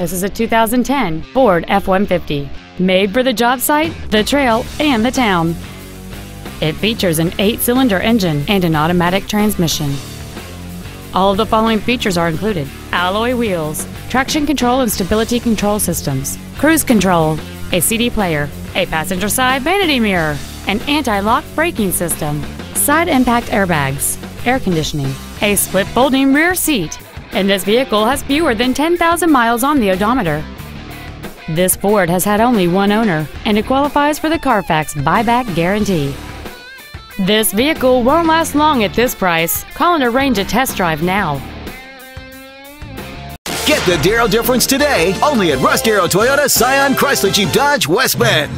This is a 2010 Ford F-150, made for the job site, the trail, and the town. It features an 8-cylinder engine and an automatic transmission. All of the following features are included: alloy wheels, traction control and stability control systems, cruise control, a CD player, a passenger side vanity mirror, an anti-lock braking system, side impact airbags, air conditioning, a split folding rear seat, and this vehicle has fewer than 10,000 miles on the odometer. This Ford has had only one owner, and it qualifies for the Carfax buyback guarantee. This vehicle won't last long at this price. Call and arrange a test drive now. Get the Darrow difference today, only at Russ Darrow Toyota Scion Chrysler Jeep Dodge West Bend.